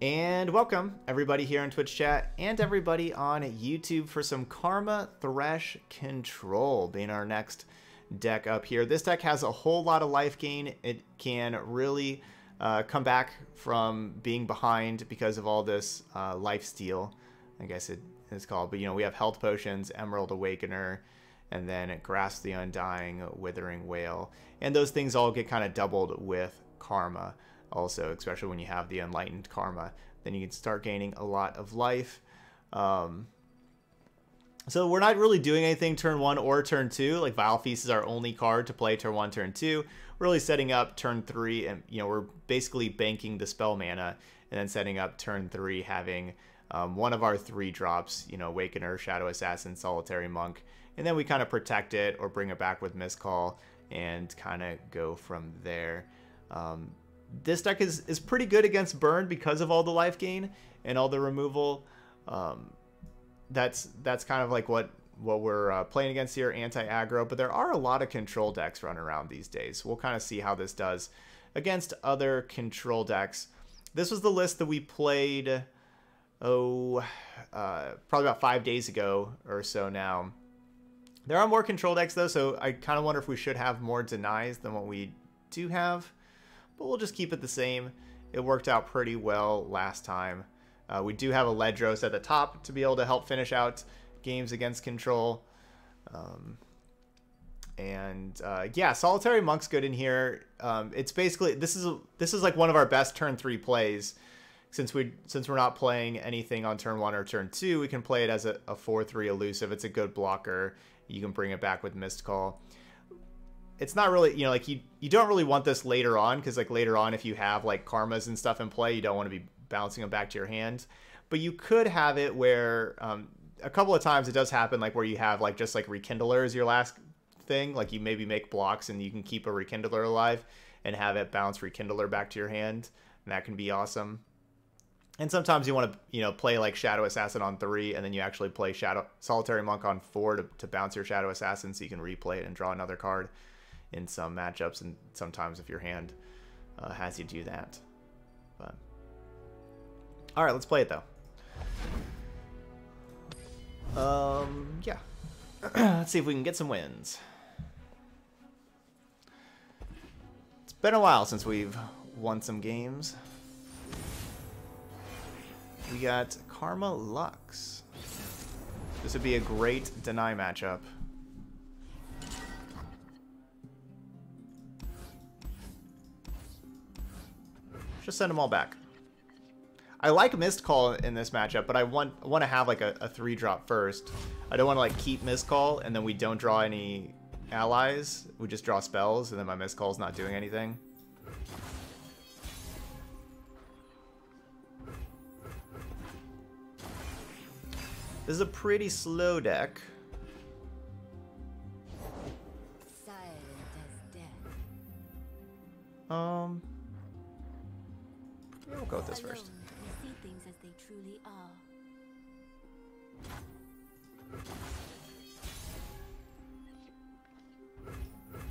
And welcome everybody here on Twitch chat and everybody on YouTube for some Karma Thresh Control being our next deck up here. This deck has a whole lot of life gain. It can really come back from being behind because of all this lifesteal, I guess it is called. But, you know, we have Health Potions, Emerald Awakener, and then Grasp the Undying, Withering Whale. And those things all get kind of doubled with Karma also, especially when you have the Enlightened Karma. Then you can start gaining a lot of life. So we're not really doing anything turn 1 or turn 2. Like, Vile Feast is our only card to play turn 1, turn 2. We're really setting up turn 3, and, you know, we're basically banking the spell mana and then setting up turn 3 having one of our 3 drops, you know, Awakener, Shadow Assassin, Solitary Monk. And then we kind of protect it or bring it back with Mist Call and kind of go from there. This deck is pretty good against Burn because of all the life gain and all the removal. That's kind of like what we're playing against here, anti-aggro. But there are a lot of control decks running around these days. We'll kind of see how this does against other control decks. This was the list that we played, probably about 5 days ago or so now. There are more control decks, though, so I kind of wonder if we should have more denies than what we do have. But we'll just keep it the same. It worked out pretty well last time. We do have a Ledros at the top to be able to help finish out games against control. Yeah, Solitary Monk's good in here. It's basically, this is like one of our best turn 3 plays. Since we're not playing anything on turn 1 or turn 2, we can play it as a 4-3 elusive. It's a good blocker. You can bring it back with Mist Call. It's not really, you know, like you don't really want this later on, because like later on if you have like Karmas and stuff in play, you don't want to be bouncing them back to your hand. But you could have it where a couple of times it does happen, like where you have like just like Rekindler is your last thing. Like you maybe make blocks and you can keep a Rekindler alive and have it bounce Rekindler back to your hand, and that can be awesome. And sometimes you want to, you know, play like Shadow Assassin on 3, and then you actually play Solitary Monk on 4 to bounce your Shadow Assassin, so you can replay it and draw another card in some matchups, and sometimes if your hand has you do that. But all right, let's play it though. Yeah, let's see if we can get some wins. It's been a while since we've won some games. We got Karma Lux. This would be a great deny matchup. Just send them all back. I like Mist Call in this matchup, but I want to have like a 3-drop first. I don't want to like keep Mist Call and then we don't draw any allies. We just draw spells and then my Mist Call's not doing anything. This is a pretty slow deck. Silent as death. Yeah, we'll go with this first. We see things as they truly are.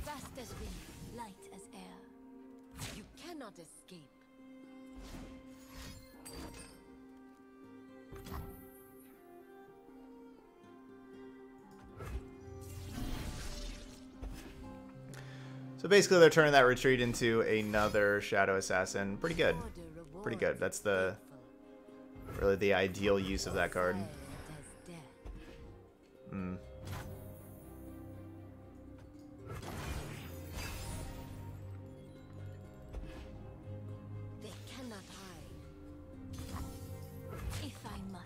Fast as wind, light as air. You cannot escape. So basically they're turning that retreat into another Shadow Assassin. Pretty good. Pretty good. That's the really the ideal use of that card. Mm. They cannot hide. If I must.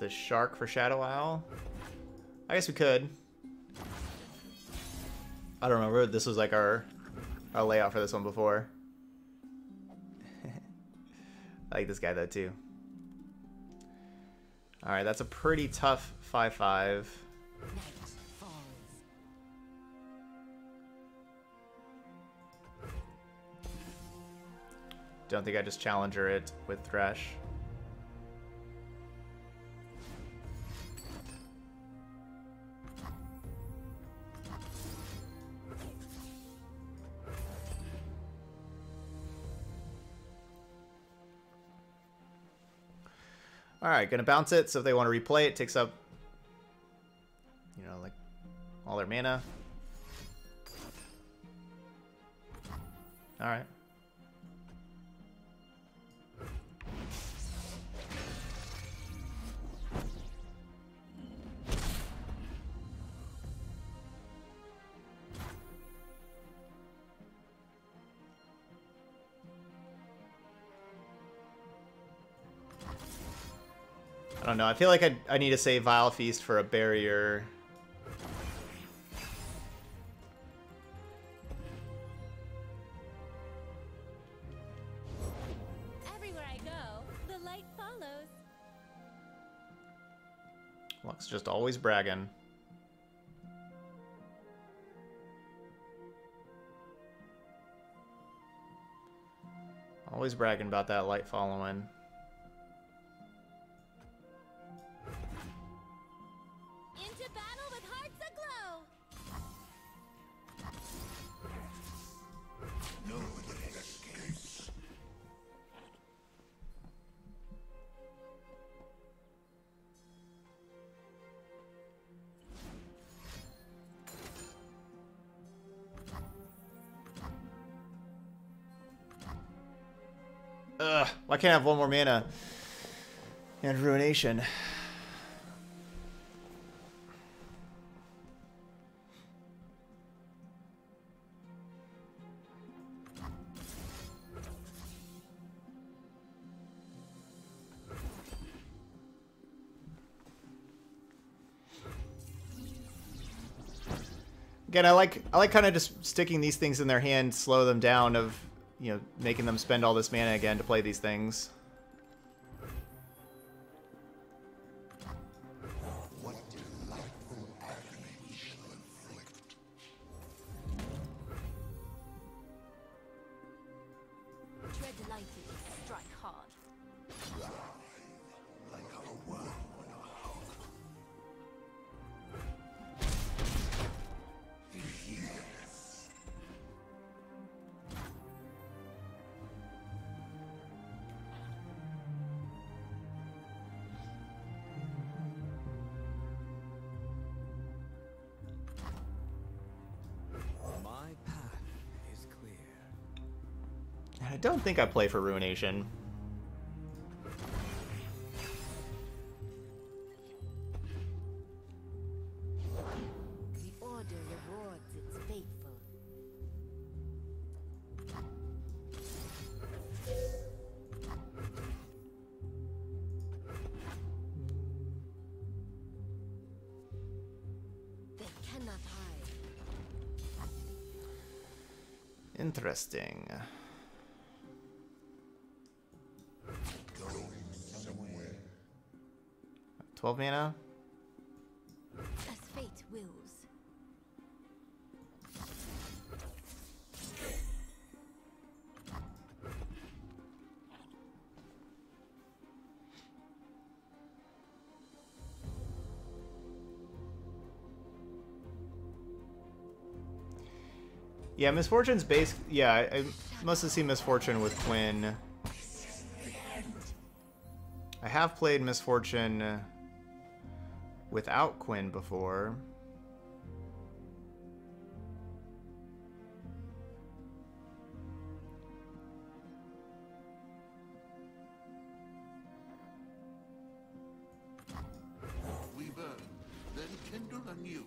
The shark for Shadow Isle. I guess we could. I don't remember. This was like our layout for this one before. I like this guy though too. All right, that's a pretty tough 5/5. Don't think I just Challenger it with Thresh. Alright, gonna bounce it, so if they want to replay it, it takes up, you know, like, all their mana. Alright. I don't know. I feel like I need to save Vile Feast for a barrier. Everywhere I go, the light follows. Luck's just always bragging. Always bragging about that light following. Why can't I have one more mana and Ruination? Again, I like kind of just sticking these things in their hand, slow them down of, you know, making them spend all this mana again to play these things. What delightful agony we shall inflict. Tread lightly, strike hard. Fly like a worm on a hog. I don't think I play for Ruination. The order rewards its faithful. They cannot hide. Interesting. Mana. As fate wills. Yeah, Miss Fortune's base. Yeah, I must have seen Miss Fortune with Quinn. I have played Miss Fortune without Quinn before. We burn, then kindle anew.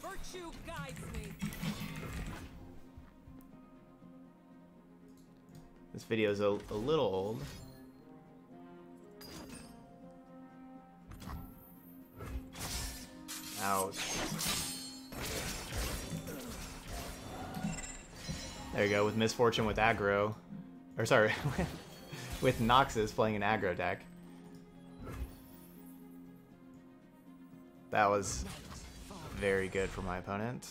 Virtue guides me. This video is a little old. Ouch. There you go, with Miss Fortune with aggro. Or sorry, with Noxus playing an aggro deck. That was very good for my opponent.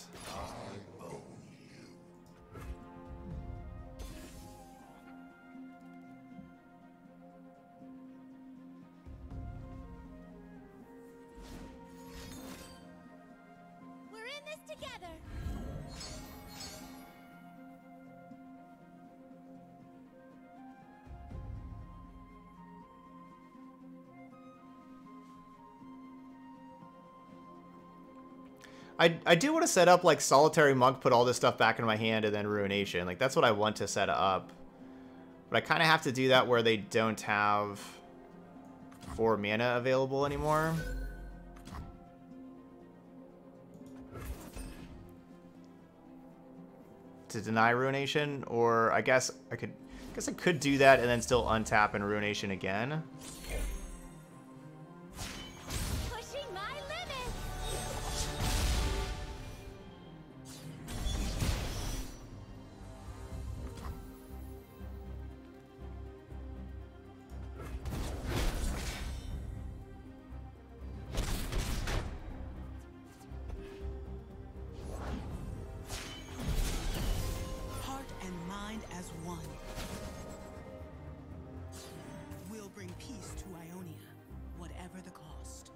I do want to set up, like, Solitary Monk, put all this stuff back in my hand, and then Ruination. Like, that's what I want to set up. But I kind of have to do that where they don't have 4 mana available anymore. To deny Ruination, or I guess I could... I guess I could do that and then still untap and Ruination again. Pushing my limits. Heart and mind as one. Peace to Ionia, whatever the cost.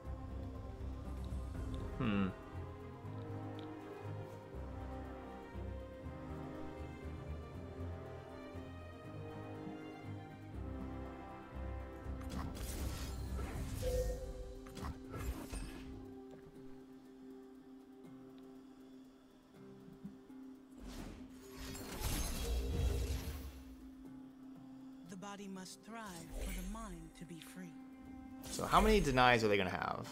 The body must thrive for the mind to be free. So how many denies are they going to have?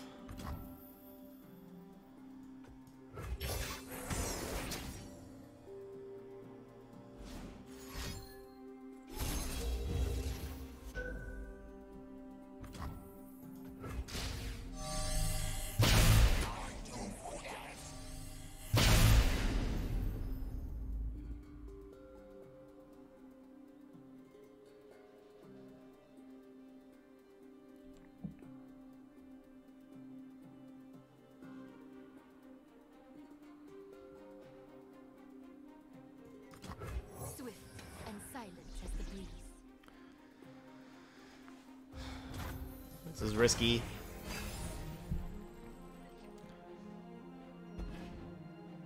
This is risky.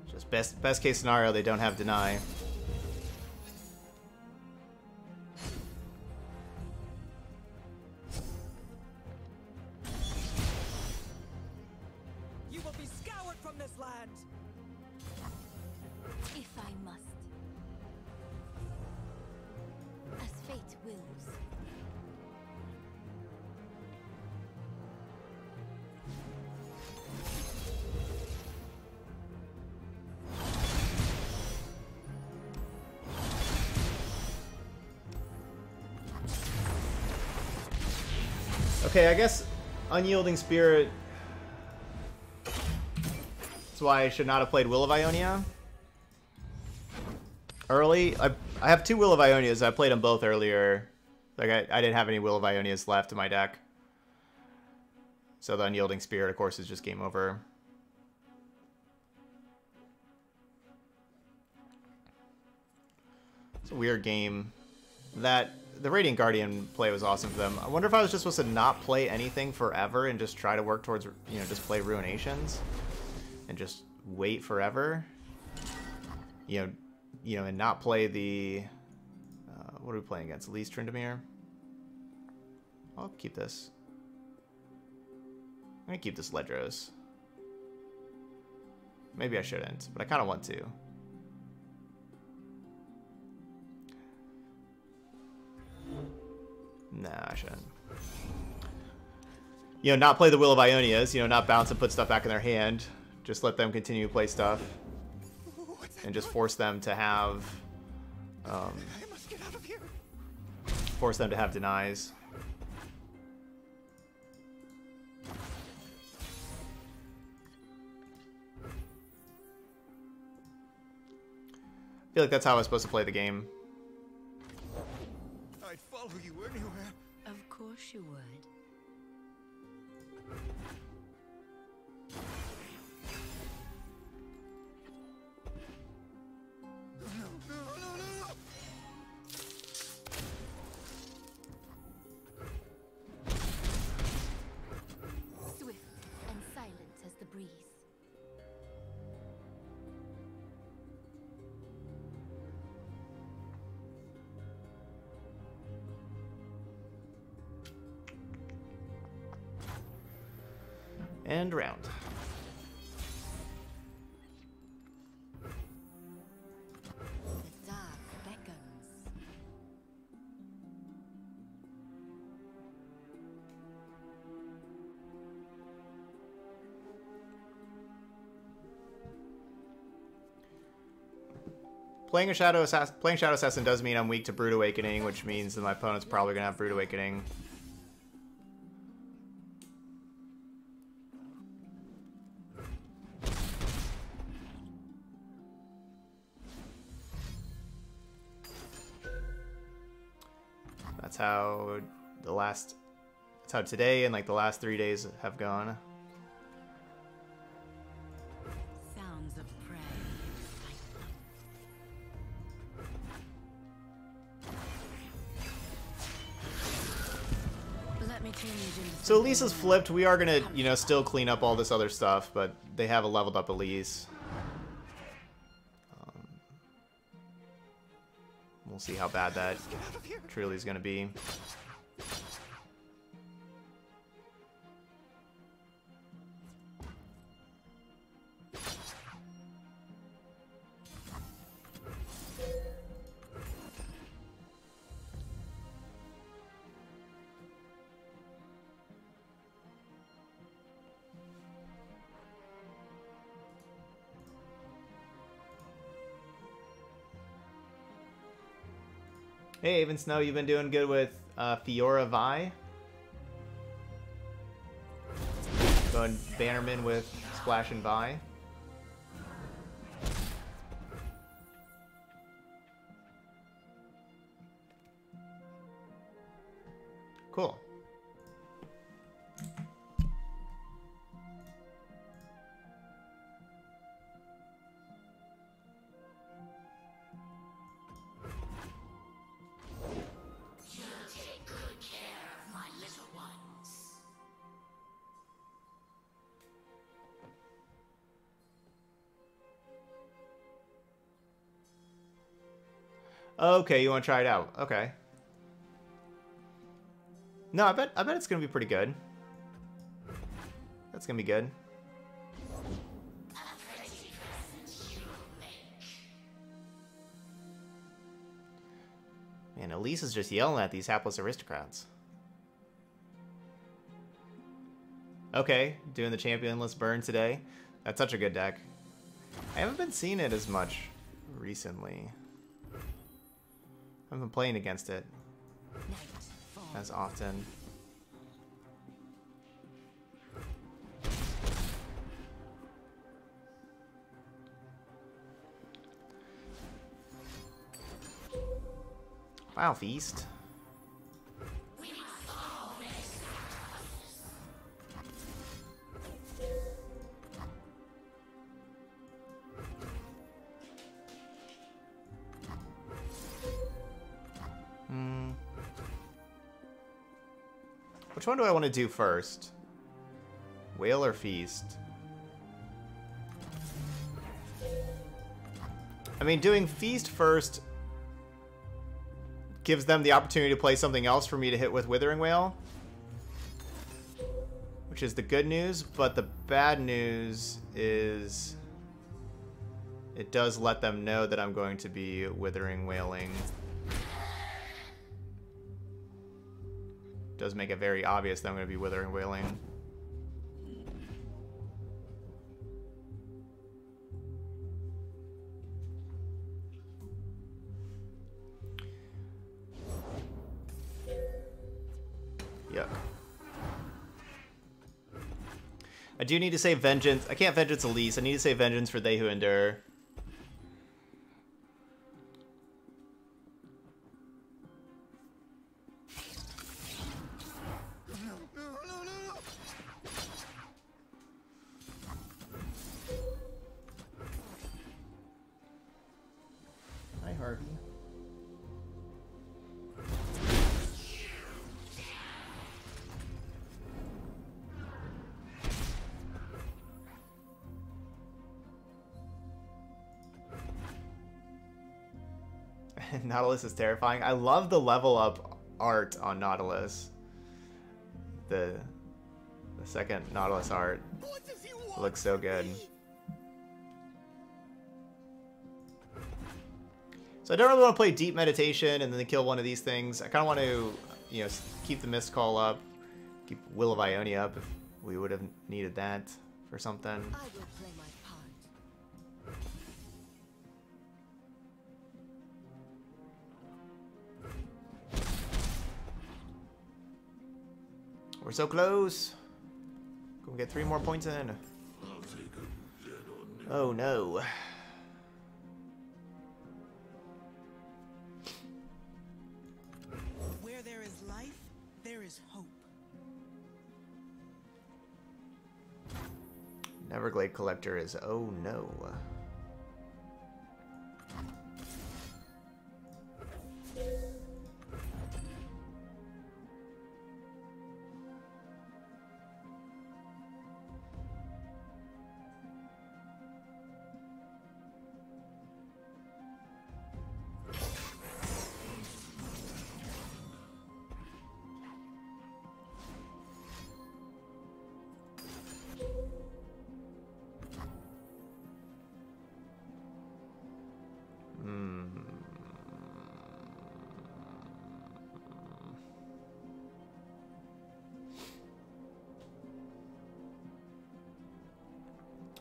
Just best case scenario, they don't have deny. You will be scoured from this land. If I must, as fate wills. Okay, I guess Unyielding Spirit. That's why I should not have played Will of Ionia early. I have 2 Will of Ionias. I played them both earlier. Like I didn't have any Will of Ionias left in my deck. So the Unyielding Spirit, of course, is just game over. It's a weird game. That. The Radiant Guardian play was awesome for them. I wonder if I was just supposed to not play anything forever and just try to work towards, you know, just play Ruinations and just wait forever. You know, and not play the... what are we playing against? Elise, Tryndamere? I'll keep this. I'm going to keep this Ledros. Maybe I shouldn't, but I kind of want to. Nah, I shouldn't. You know, not play the Will of Ionias. You know, not bounce and put stuff back in their hand. Just let them continue to play stuff. And just force them to have... I must get out of here. Force them to have denies. I feel like that's how I was supposed to play the game. I'd follow you anywhere. Of course you would. No. Swift and silent as the breeze. And round. Playing Shadow Assassin does mean I'm weak to Brood Awakening, which means that my opponent's probably going to have Brood Awakening. That's how the last... That's how today and like the last 3 days have gone. So Elise has flipped. We are gonna, you know, still clean up all this other stuff, but they have a leveled up Elise. We'll see how bad that truly is gonna be. Hey, Even Snow, you've been doing good with Fiora Vi. Going Bannerman with Splash and Vi. Cool. Okay, you want to try it out? Okay. No, I bet it's gonna be pretty good. That's gonna be good. Man, Elise is just yelling at these hapless aristocrats. Okay, doing the champion list burn today. That's such a good deck. I haven't been seeing it as much recently. I've been playing against it as often. Vile Feast. Which one do I want to do first? Whale or Feast? I mean, doing Feast first gives them the opportunity to play something else for me to hit with Withering Whale, which is the good news, but the bad news is it does let them know that I'm going to be Withering Whaling. Does make it very obvious that I'm going to be Withering Wailing. Yuck. I do need to say Vengeance. I can't Vengeance Elise. I need to say Vengeance for They Who Endure. Nautilus is terrifying. I love the level up art on Nautilus. The second Nautilus art looks so good. So I don't really want to play Deep Meditation and then kill one of these things. I kind of want to, you know, keep the Mist Call up, keep Will of Ionia up if we would have needed that for something. I will play my We're so close. Gonna get 3 more points in. Oh no. Where there is life, there is hope. Neverglade Collector is oh no.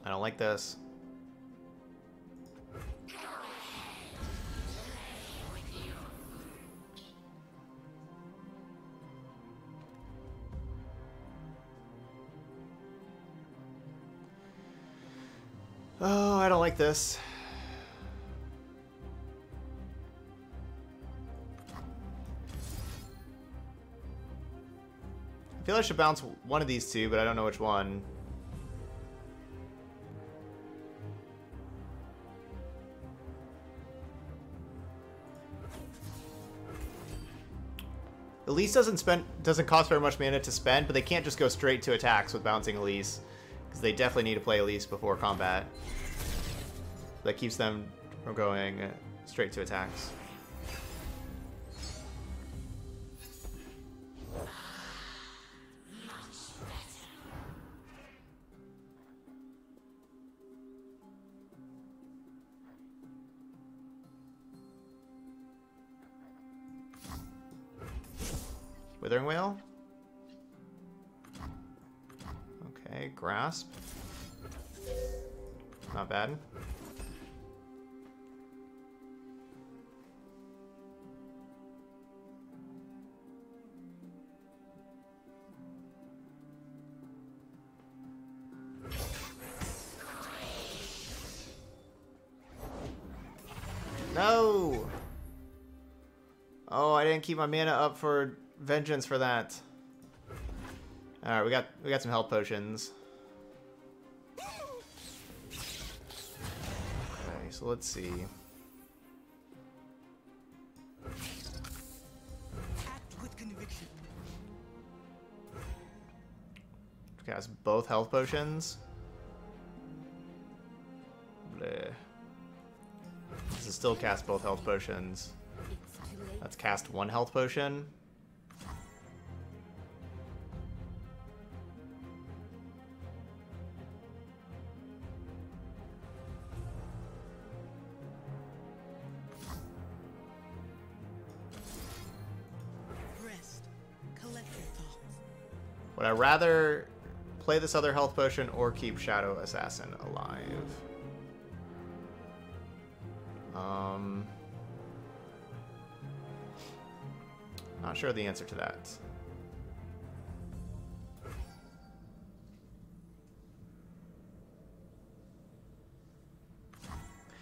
I don't like this. Oh, I don't like this. I feel I should bounce one of these two, but I don't know which one. Elise doesn't cost very much mana to spend, but they can't just go straight to attacks with bouncing Elise, because they definitely need to play Elise before combat. That keeps them from going straight to attacks. Withering Whale? Okay, Grasp. Not bad. No! Oh, I didn't keep my mana up for Vengeance for that. All right, we got some health potions. Okay, so let's see. Act with conviction. Okay, that's both health potions. Bleh. This is still cast both health potions. Let's cast one health potion. Would I rather play this other health potion or keep Shadow Assassin alive? Not sure the answer to that.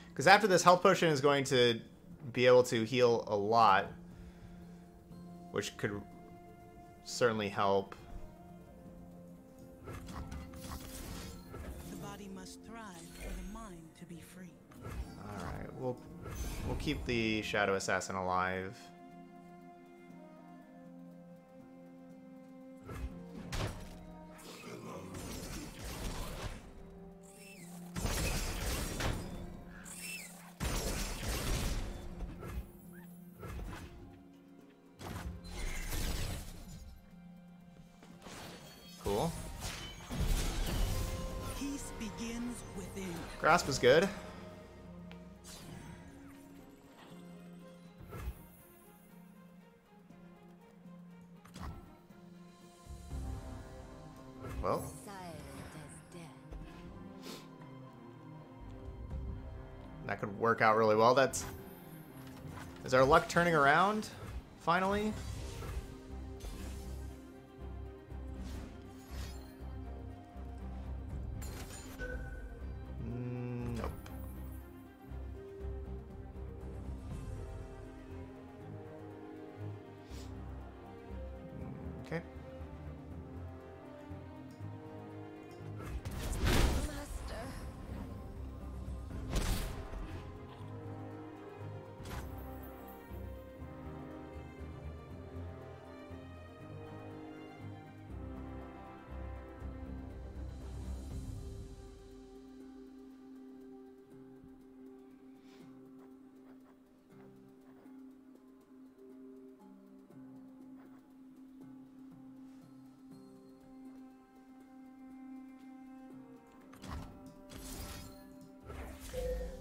Because after this, health potion is going to be able to heal a lot, which could certainly help. We'll keep the Shadow Assassin alive. Cool. Peace begins within. Grasp is good. That could work out really well. That's... Is our luck turning around? Finally? Nope. Okay.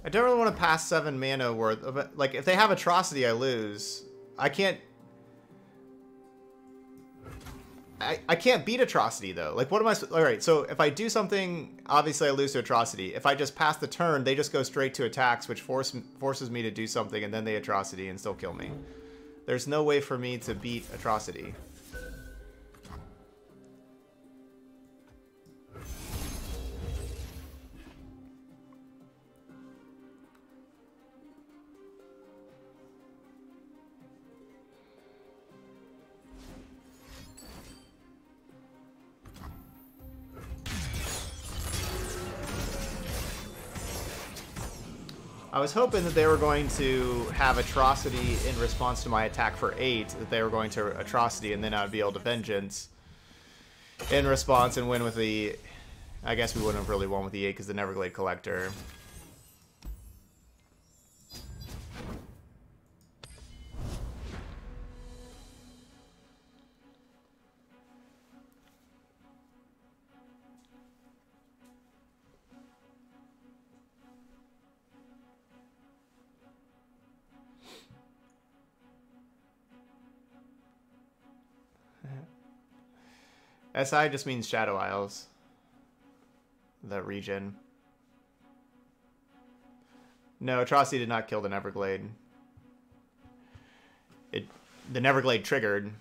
I don't really want to pass 7 mana worth of it. Like, if they have Atrocity, I lose. I can't... I can't beat Atrocity, though. Like, what am I... Alright, so if I do something, obviously I lose to Atrocity. If I just pass the turn, they just go straight to attacks, which forces me to do something, and then they Atrocity and still kill me. There's no way for me to beat Atrocity. I was hoping that they were going to have Atrocity in response to my attack for 8, that they were going to Atrocity, and then I would be able to Vengeance in response and win with the... I guess we wouldn't have really won with the 8 because the Neverglade Collector. SI just means Shadow Isles, the region. No, Atrocity did not kill the Neverglade. The Neverglade triggered.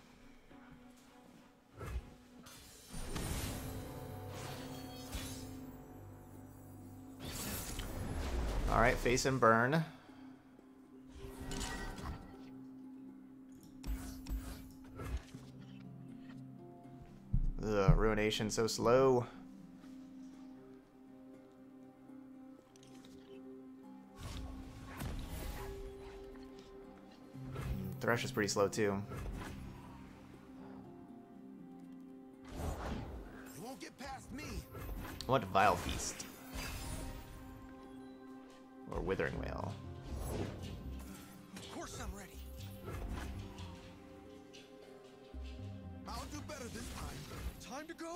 All right, face and burn. The Ruination so slow. Thresh is pretty slow too. You won't get past me. I want Vile Feast or Withering Whale. Of course I'm ready. I'll do better this time. Time to go.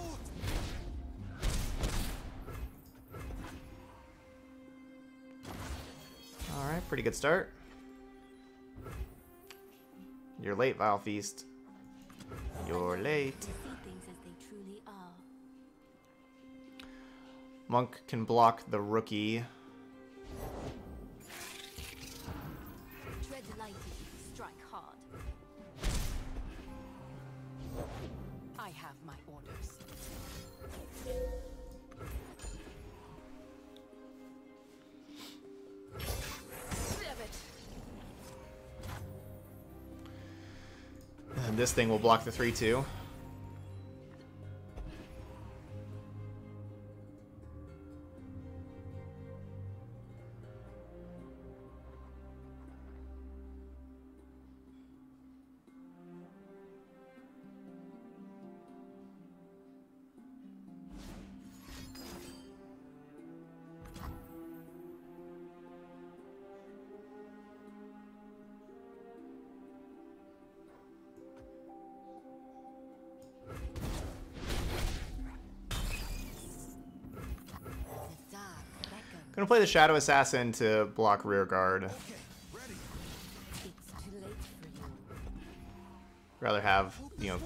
All right, pretty good start. You're late, Vile Feast. You're late. Monk can block the rookie. This thing will block the 3-2. I'm gonna play the Shadow Assassin to block rear guard. Okay, rather have, you know,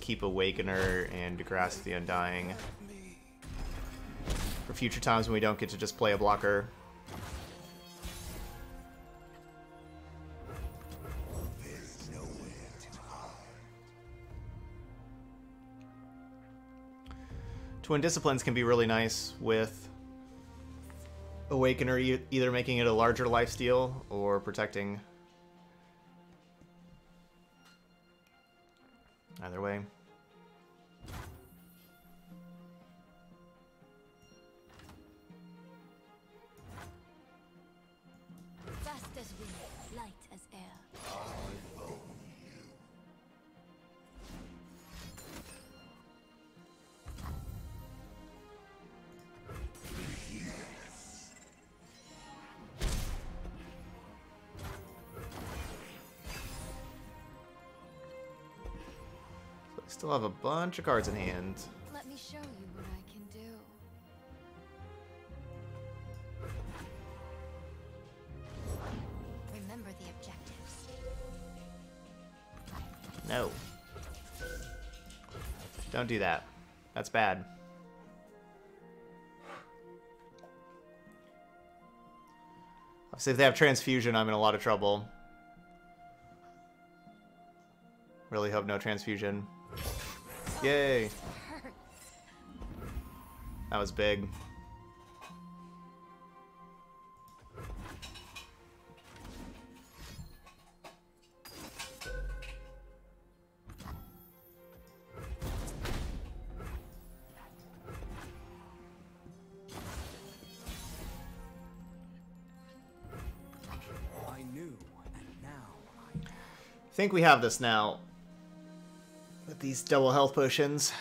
keep Awakener and Grasp the Undying for future times when we don't get to just play a blocker. Twin Disciplines can be really nice with Awakener, either making it a larger lifesteal or protecting. Either way. Dust as wind, light as air. I own you. Yes. So I still have a bunch of cards in hand. Let me show you. No. Don't do that. That's bad. Obviously, if they have Transfusion, I'm in a lot of trouble. Really hope no Transfusion. Yay! That was big. I think we have this now with these double health potions.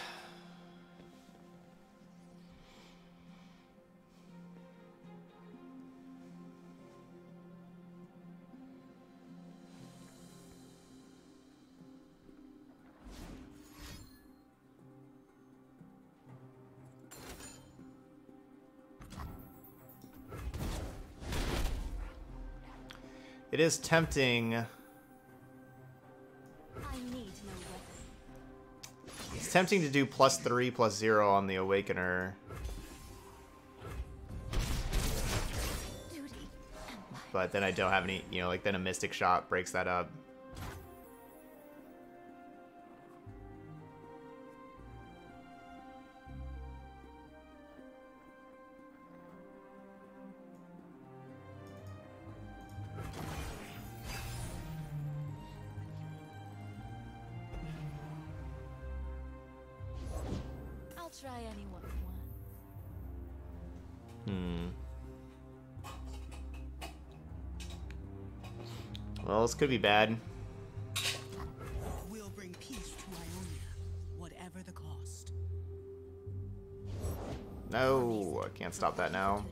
It is tempting. It's tempting to do +3/+0 on the Awakener, but then I don't have any, you know, like then a Mystic Shot breaks that up. Well, this could be bad. We'll bring peace to Ionia, whatever the cost. No, I can't stop that now.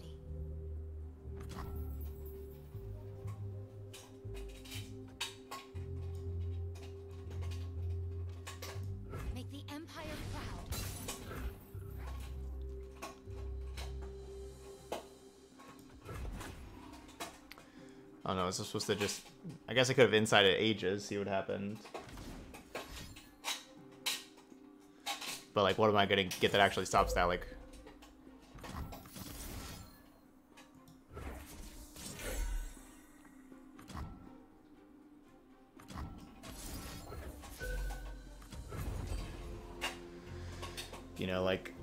Make the Empire proud. Oh no, is this supposed to just... I guess I could have insighted ages, see what happened. But like, what am I gonna get that actually stops that? Like, you know, like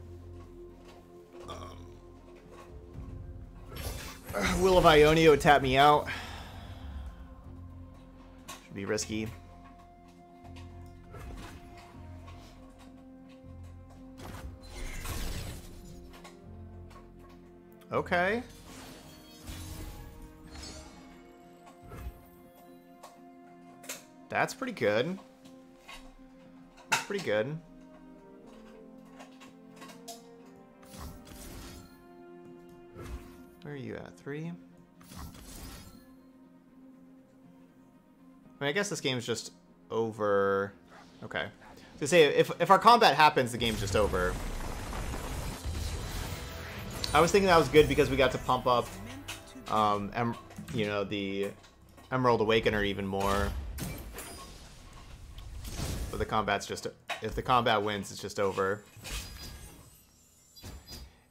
Will of Ionia would tap me out. Be risky. Okay. That's pretty good. That's pretty good. Where are you at? 3? I mean, I guess this game's just over. Okay. To say, if our combat happens, the game's just over. I was thinking that was good because we got to pump up, you know, the Emerald Awakener even more. But the combat's just, if the combat wins, it's just over.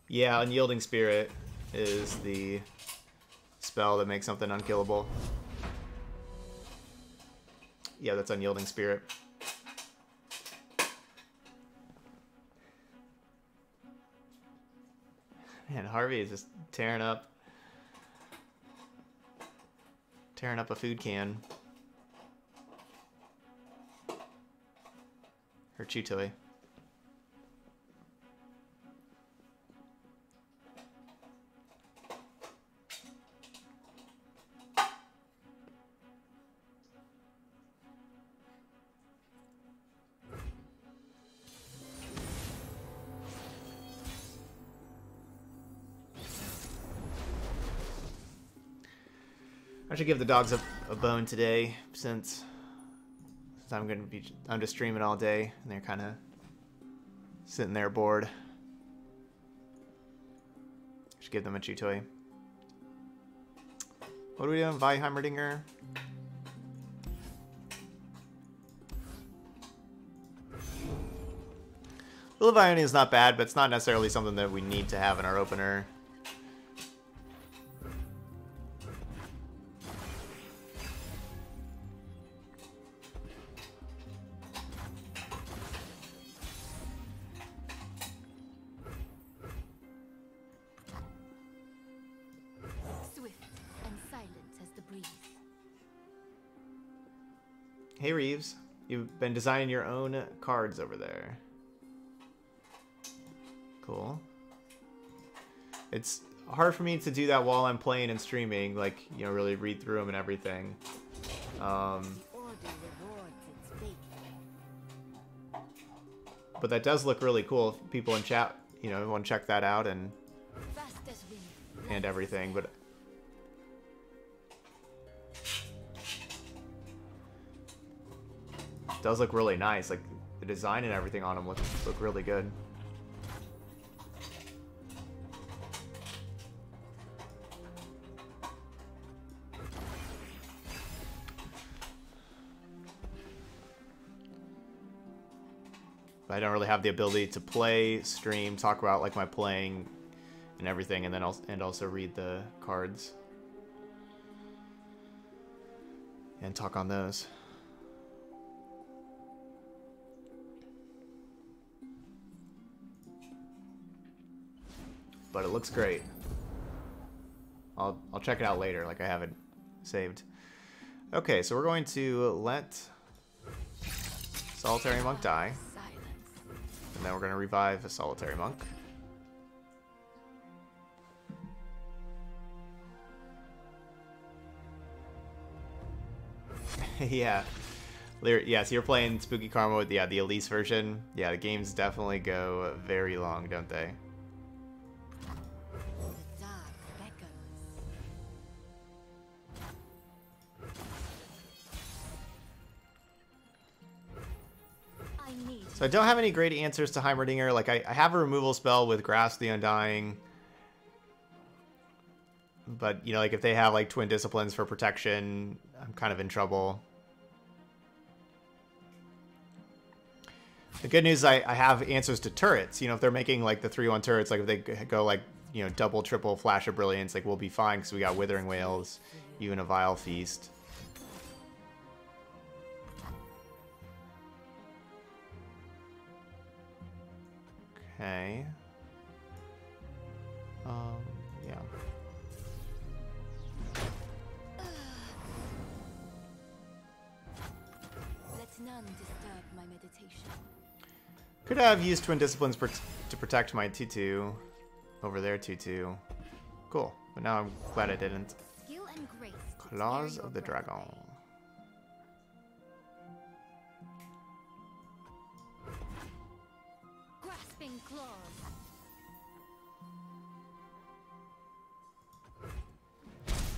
Yeah, Unyielding Spirit is the spell that makes something unkillable. Yeah, that's Unyielding Spirit. Man, Harvey is just tearing up. Tearing up a food can. Her chew toy. I should give the dogs a bone today, since I'm just streaming all day, and they're kind of sitting there bored. Should give them a chew toy. What are we doing? Vi Heimerdinger. Will of Ionia is not bad, but it's not necessarily something that we need to have in our opener. Hey Reeves, you've been designing your own cards over there. Cool. It's hard for me to do that while I'm playing and streaming, like, you know, really read through them and everything. But that does look really cool. If people in chat, you know, want to check that out and everything, but does look really nice. Like the design and everything on them look really good. But I don't really have the ability to play, stream, talk about like my playing and everything, and then also read the cards and talk on those. But it looks great. I'll check it out later, like I have it saved. Okay, so we're going to let Solitary Monk die. And then we're going to revive a Solitary Monk. Yeah. Yeah, so you're playing Spooky Karma with the Elise version. Yeah, the games definitely go very long, don't they? So I don't have any great answers to Heimerdinger. Like, I have a removal spell with Grasp the Undying. But, you know, like, if they have, like, Twin Disciplines for protection, I'm kind of in trouble. The good news is I have answers to turrets. You know, if they're making, like, the 3-1 turrets, like, if they go, like, you know, double, triple, Flash of Brilliance, like, we'll be fine because we got Withering Whales, even a Vile Feast. Okay. Yeah. Let none disturb my meditation. Could have used Twin Disciplines to protect my 2/2 over their 2/2. Cool, but now I'm glad I didn't. Skill and grace. Claws of the Dragon.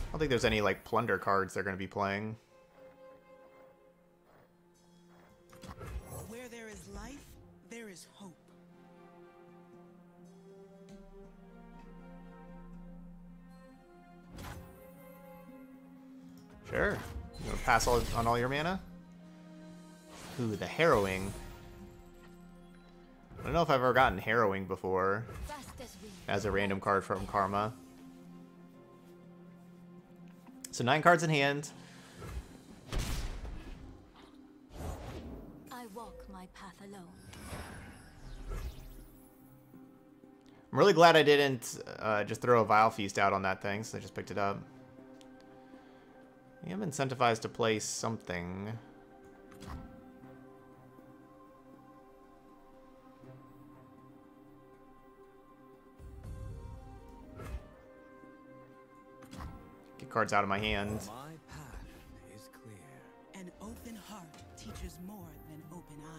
I don't think there's any like plunder cards they're going to be playing. Where there is life, there is hope. Sure. You want to pass on all your mana? Ooh, the Harrowing. I don't know if I've ever gotten Harrowing before as a random card from Karma. So 9 cards in hand. I walk my path alone. I'm really glad I didn't just throw a Vile Feast out on that thing, so I just picked it up. I am incentivized to play something. Get cards out of my hand. My path is clear. An open heart teaches more than open eyes.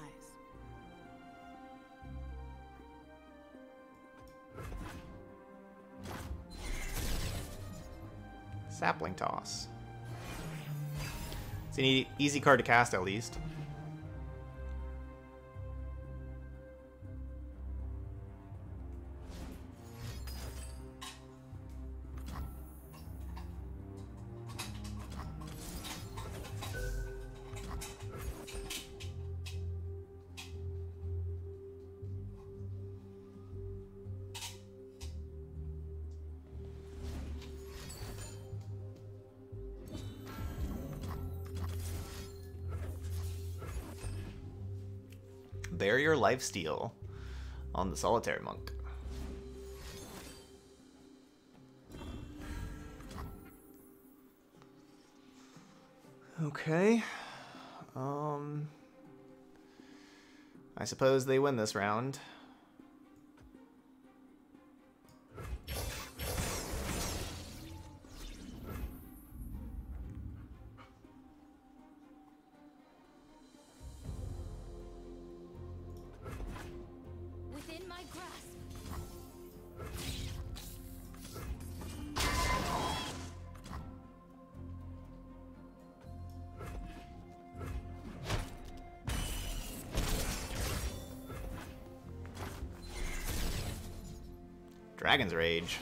Sapling Toss. It's an easy card to cast, at least. Barrier Lifesteal on the Solitary Monk. Okay. I suppose they win this round. Dragon's Rage.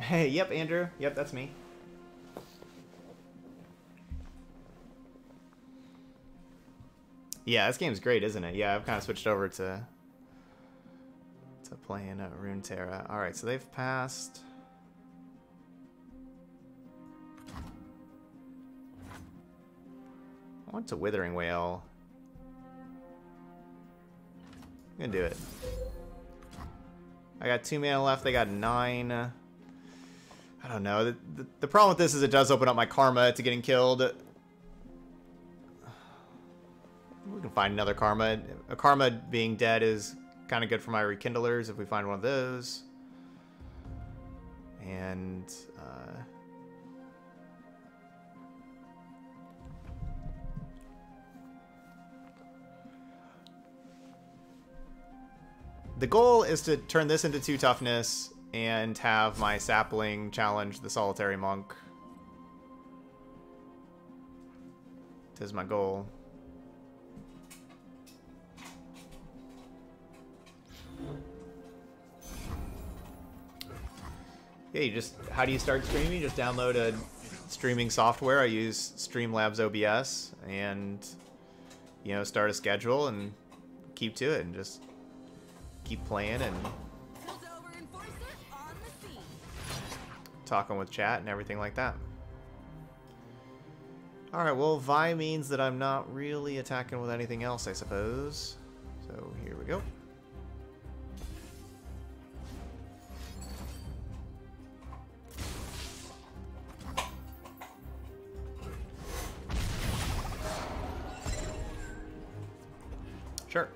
Hey, yep, Andrew. Yep, that's me. Yeah, this game's great, isn't it? Yeah, I've kind of switched over to playing Runeterra. All right, so they've passed. I want to Withering Whale. I'm gonna do it. I got 2 mana left. They got 9. I don't know. The problem with this is it does open up my karma to getting killed. We can find another karma. A karma being dead is kind of good for my rekindlers if we find one of those. And the goal is to turn this into 2 toughness and have my sapling challenge the Solitary Monk. Tis my goal. Yeah, you just, how do you start streaming? You just download a streaming software. I use Streamlabs OBS and, you know, start a schedule and keep to it and just keep playing and talking with chat and everything like that. Alright, well, Vi means that I'm not really attacking with anything else, I suppose. So here we go. Sure.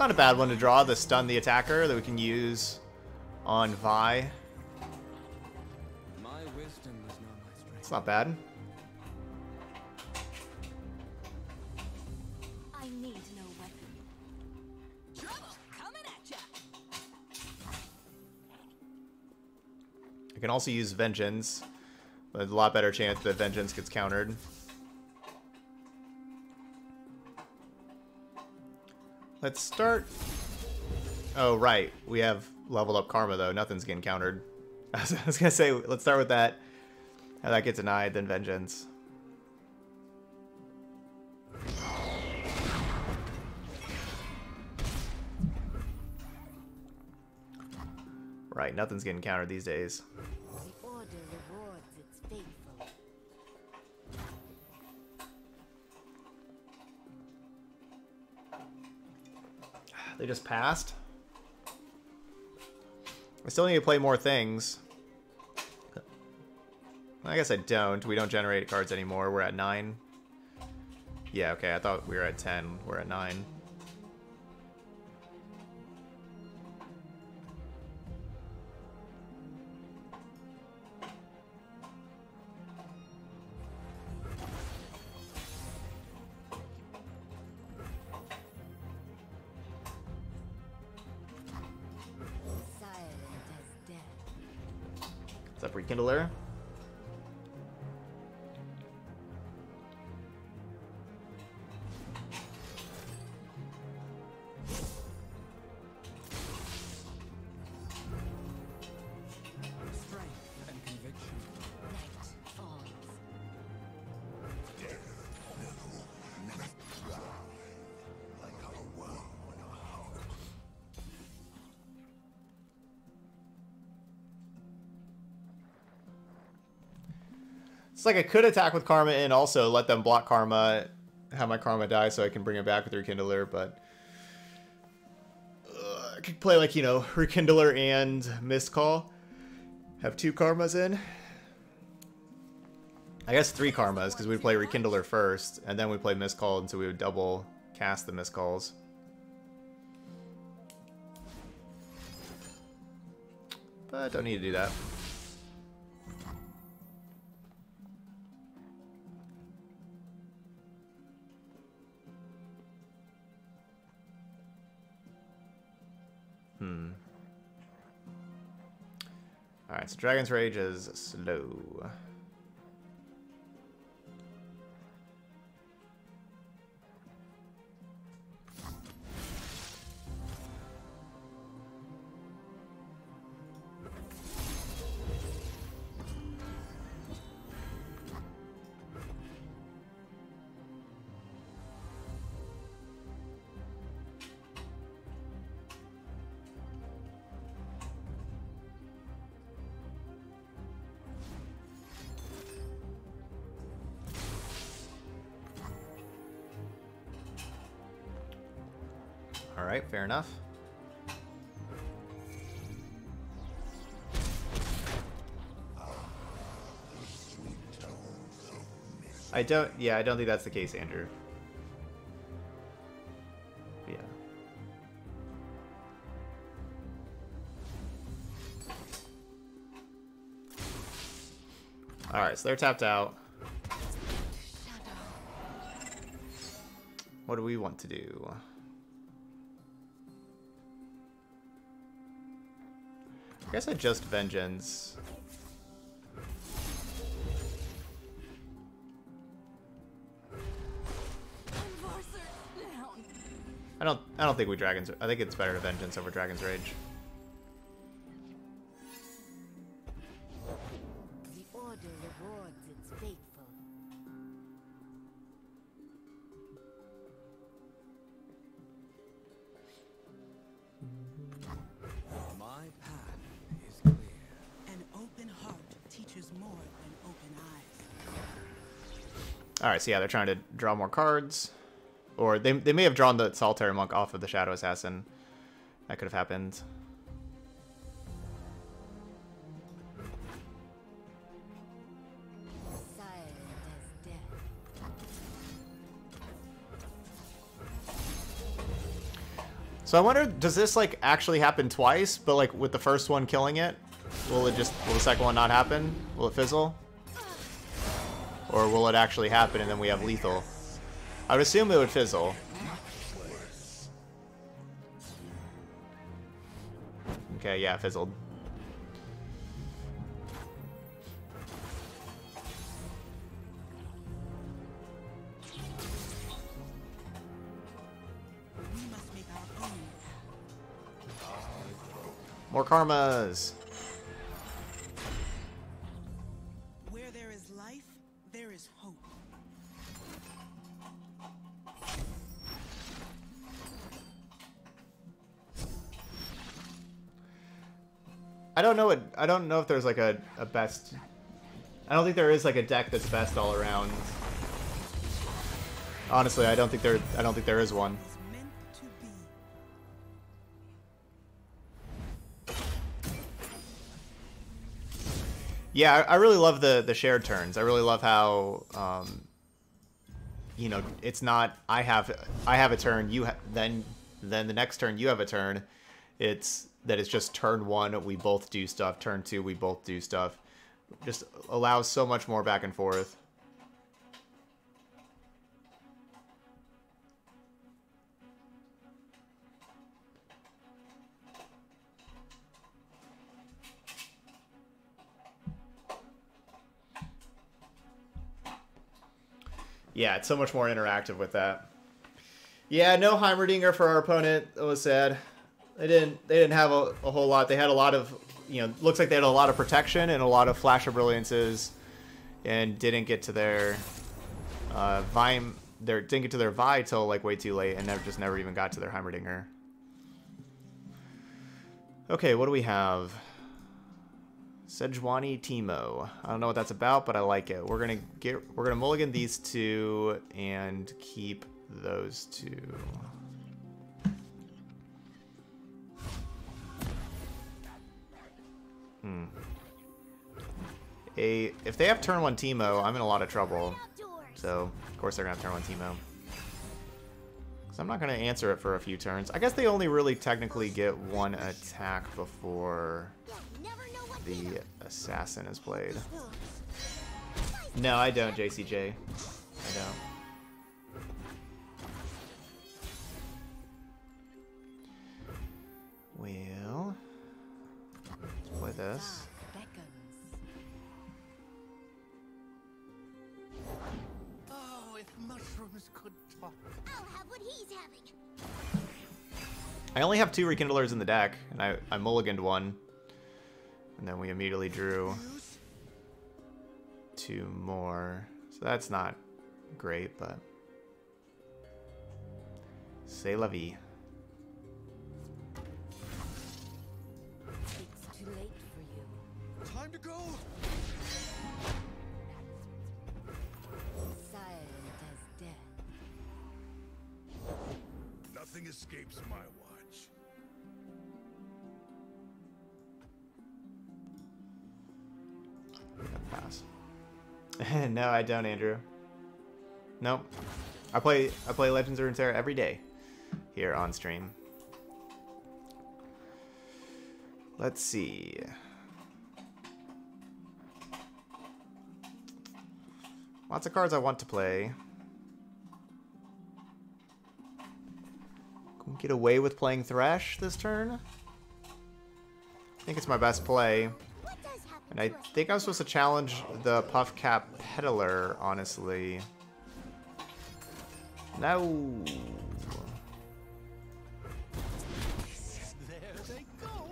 Not a bad one to draw, the stun the attacker that we can use on Vi. My wisdom is not my strength. It's not bad. I need no weapon. Trouble coming at ya. I can also use Vengeance, but a lot better chance that Vengeance gets countered. Let's start. Oh, right. We have leveled up karma, though. Nothing's getting countered. I was going to say, let's start with that. How that gets denied, then Vengeance. Right, nothing's getting countered these days. The order rewards its faithful. They just passed. I still need to play more things. I guess I don't. We don't generate cards anymore. We're at 9. Yeah, okay. I thought we were at 10. We're at 9. What's up, Rekindler? It's like I could attack with Karma and also let them block Karma, have my Karma die so I can bring it back with Rekindler, but... I could play like, you know, Rekindler and Mist Call. Have 2 Karmas in. I guess 3 Karmas, because we'd play Rekindler first, and then we'd play Mist Call, and so we would double cast the Mist Calls. But don't need to do that. Alright, so Dragon's Rage is slow. Alright, fair enough. I don't think that's the case, Andrew. Yeah. Alright, so they're tapped out. What do we want to do? I guess I just Vengeance. I don't think we Dragon's... I think it's better to Vengeance over Dragon's Rage. The order rewards its faithful. Alright, so yeah, they're trying to draw more cards. Or they may have drawn the Solitary Monk off of the Shadow Assassin. That could have happened. So I wonder, does this like actually happen twice, but like with the first one killing it? Will the second one not happen? Will it fizzle? Or will it actually happen and then we have lethal? I would assume it would fizzle. Okay, yeah, fizzled. More karmas! Where there is life, there is hope. I don't know what, I don't know if there's like a best. I don't think there is like a deck that's best all around. Honestly, I don't think there is one. Yeah, I really love the shared turns. I really love how, you know, it's not I have a turn, you then the next turn you have a turn. It's that it's just turn one we both do stuff, turn two we both do stuff. Just allows so much more back and forth. Yeah, it's so much more interactive with that. Yeah, no Heimerdinger for our opponent. It was sad. They didn't have a whole lot. They had a lot of, you know, looks like they had a lot of protection and a lot of Flash of Brilliances, and didn't get to their Vi till like way too late, and never even got to their Heimerdinger. Okay, what do we have? Sejuani Teemo. I don't know what that's about, but I like it. We're gonna mulligan these two and keep those two. Hmm. If they have turn one Teemo, I'm in a lot of trouble. So of course they're gonna have turn one Teemo. Because I'm not gonna answer it for a few turns. I guess they only really technically get one attack before the assassin is played. No, I don't, JCJ. I don't. Well, play this. Oh, if mushrooms could talk. I'll have what he's having. I only have two Rekindlers in the deck, and I mulliganed one. And then we immediately drew two more. So that's not great, but c'est la vie. It's too late for you. Time to go. Silent as death. Nothing escapes my watch. Pass. No, I don't, Andrew. Nope. I play Legends of Runeterra every day here on stream. Let's see. Lots of cards I want to play. Can we get away with playing Thresh this turn? I think it's my best play. And I think I was supposed to challenge the Puffcap Peddler, honestly. No. There they go.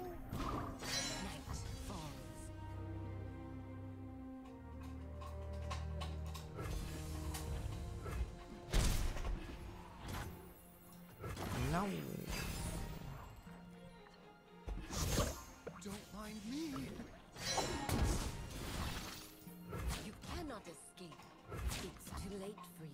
No. Don't mind me. Late for you.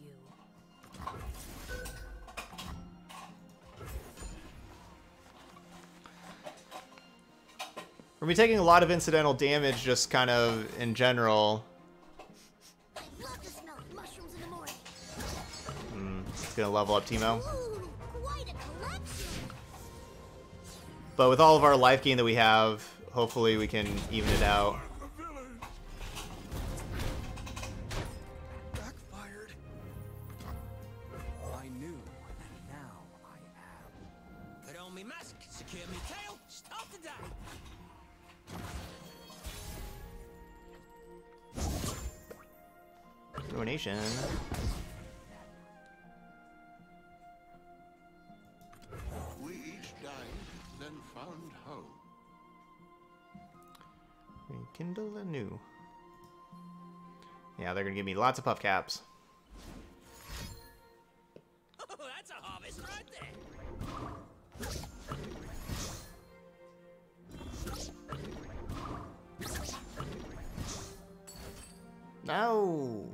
We're be taking a lot of incidental damage, just kind of in general. I love the smell of mushrooms in the morning. It's gonna level up Teemo. Ooh, quite a collection. But with all of our life gain that we have, hopefully we can even it out. Ruination. We each died, then found home. Rekindle anew. Yeah, they're gonna give me lots of puff caps. Oh, that's a harvest right there. No!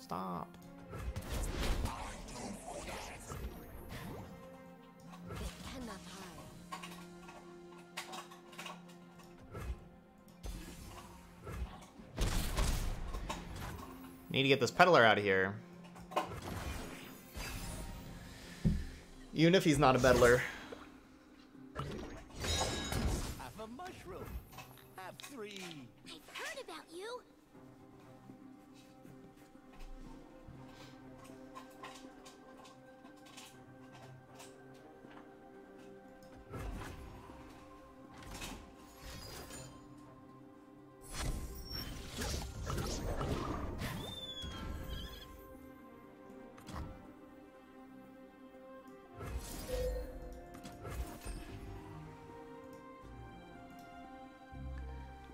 Stop. Need to get this peddler out of here. Even if he's not a peddler. Have a mushroom. Have three. I've heard about you.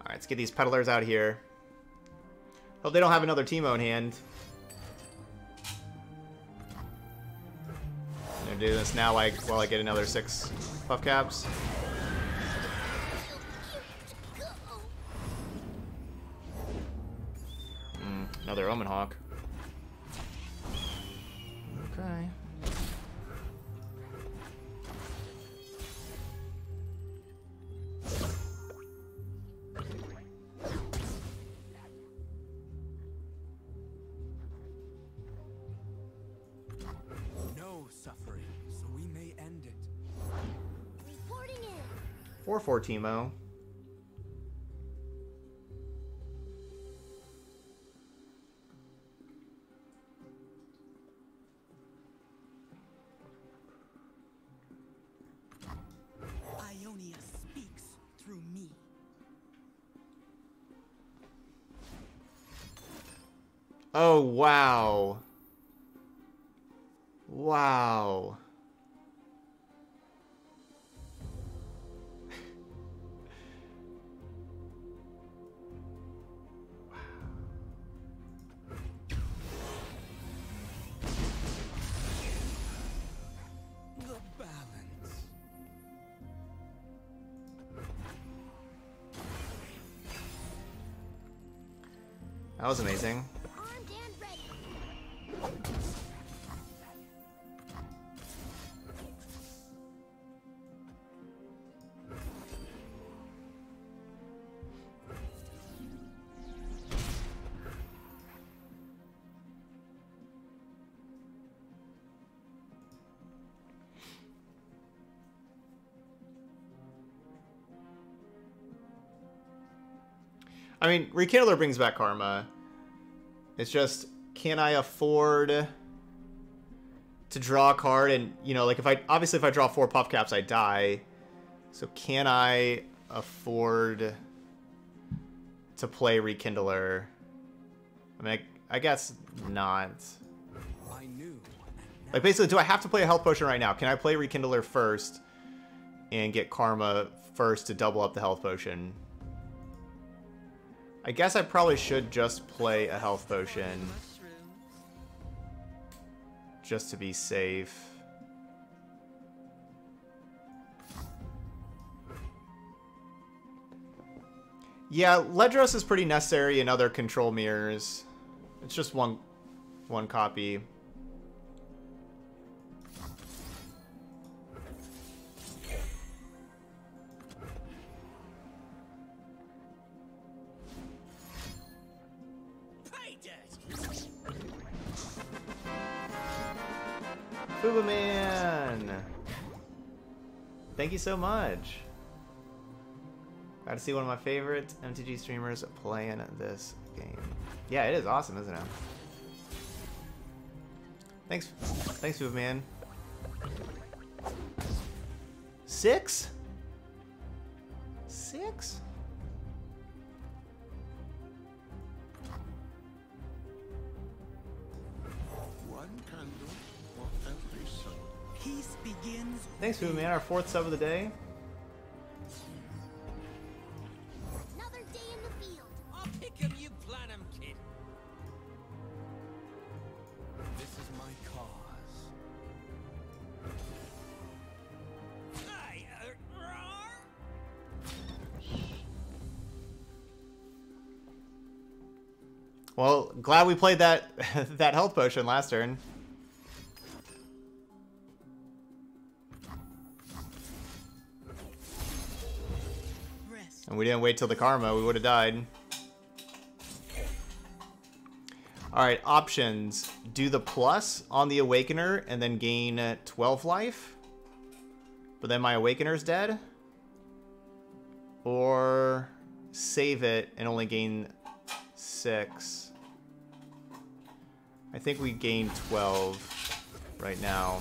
Let's get these peddlers out of here. Hope they don't have another Teemo in hand. I'm gonna do this now while I get another 6 puff caps. Another Omen Hawk. Okay. Suffering, so we may end it. Reporting it. 4-4 Teemo. Ionia speaks through me. Oh wow. Wow. The balance. That was amazing. I mean, Rekindler brings back Karma. It's just, can I afford to draw a card? And, you know, like, obviously if I draw 4 Puff Caps, I die. So can I afford to play Rekindler? I mean, I guess not. Like, basically, do I have to play a Health Potion right now? Can I play Rekindler first and get Karma first to double up the Health Potion? I guess I probably should just play a Health Potion. Just to be safe. Yeah, Ledros is pretty necessary in other control mirrors. It's just one copy. Boobaman! Thank you so much. Glad to see one of my favorite MTG streamers playing this game. Yeah, it is awesome, isn't it? Thanks, Boobaman. 6? 6? Thanks, Boo Man. Our 4th sub of the day. Another day in the field. I'll pick him, you plan him, kid. This is my cause. Well, glad we played that that health potion last turn. And we didn't wait till the karma, we would have died. Alright, options. Do the plus on the Awakener and then gain 12 life. But then my Awakener's dead. Or save it and only gain 6. I think we gain 12 right now.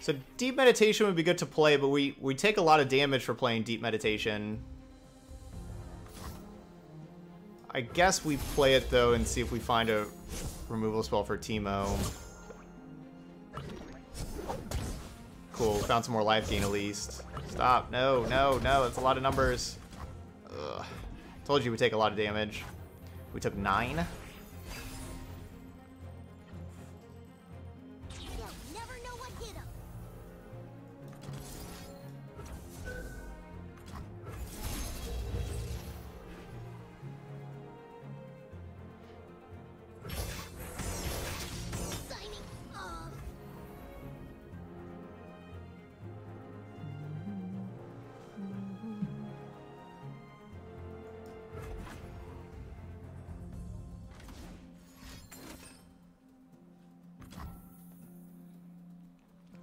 So Deep Meditation would be good to play, but we take a lot of damage for playing Deep Meditation. I guess we play it, though, and see if we find a removal spell for Teemo. Cool, found some more life gain at least. Stop, no, no, no, that's a lot of numbers. Ugh. Told you we take a lot of damage. We took 9.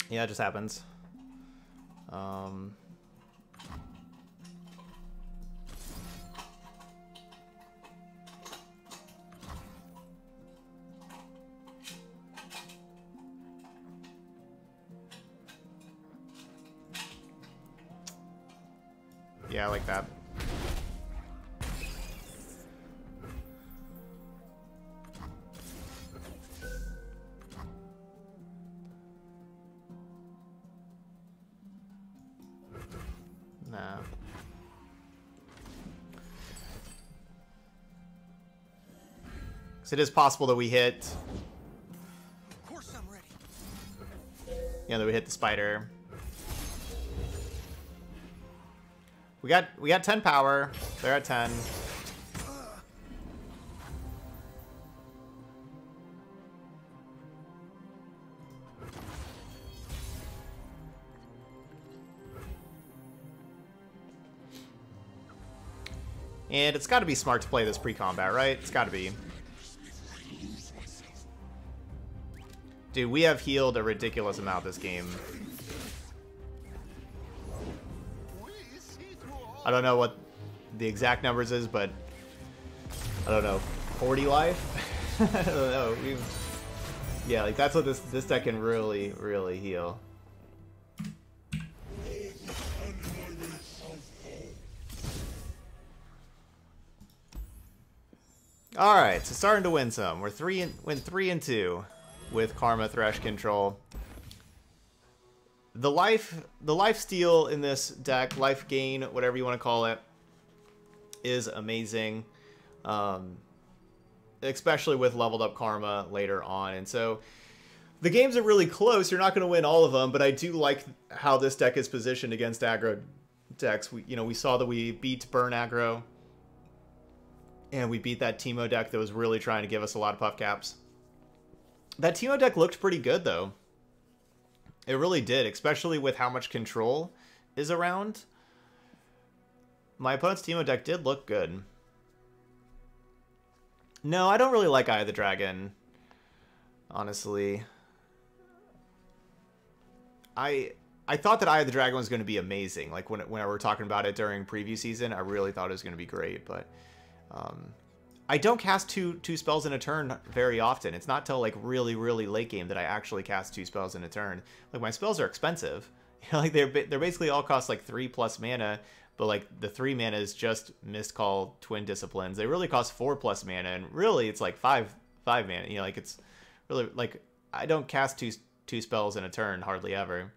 Yeah, it just happens. Yeah, I like that. It is possible that we hit. Of course I'm ready. Yeah, that we hit the spider. We got 10 power. They're at 10. And it's got to be smart to play this pre-combat, right? It's got to be. Dude, we have healed a ridiculous amount this game. I don't know what the exact numbers is, but I don't know, 40 life? I don't know. Yeah, like that's what this deck can really, really heal. All right, so starting to win some. We're 3 and 2. With Karma Thresh Control. The life steal in this deck, life gain, whatever you want to call it, is amazing. Especially with leveled up Karma later on. And so the games are really close. You're not going to win all of them, but I do like how this deck is positioned against aggro decks. We saw that we beat Burn Aggro, and we beat that Teemo deck that was really trying to give us a lot of puff caps. That Teemo deck looked pretty good, though. It really did, especially with how much control is around. My opponent's Teemo deck did look good. No, I don't really like Eye of the Dragon, honestly. I thought that Eye of the Dragon was going to be amazing. Like, when we were talking about it during preview season, I really thought it was going to be great, but... I don't cast two spells in a turn very often. It's not till like really, really late game that I actually cast two spells in a turn. Like my spells are expensive. Like they're basically all cost like 3+ mana, but like the 3 mana is just Mist Call, Twin Disciplines. They really cost 4+ mana, and really it's like five mana. Like it's really like I don't cast two spells in a turn hardly ever.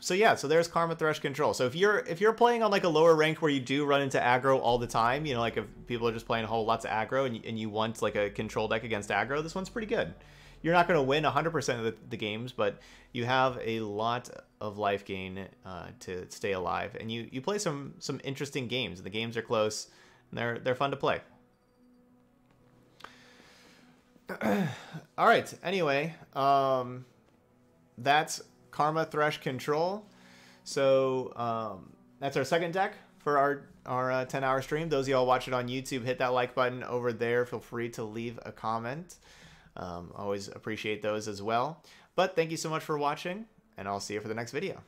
So yeah, so there's Karma Thresh Control. So if you're playing on like a lower rank where you do run into aggro all the time, you know, like if people are just playing a whole lots of aggro and you want like a control deck against aggro, this one's pretty good. You're not going to win 100% of the games, but you have a lot of life gain to stay alive, and you play some interesting games. The games are close, and they're fun to play. All right. Anyway, that's Karma Thresh Control. So that's our second deck for our 10-hour stream. Those of y'all watch it on YouTube, hit that like button over there. Feel free to leave a comment. Always appreciate those as well. But thank you so much for watching, and I'll see you for the next video.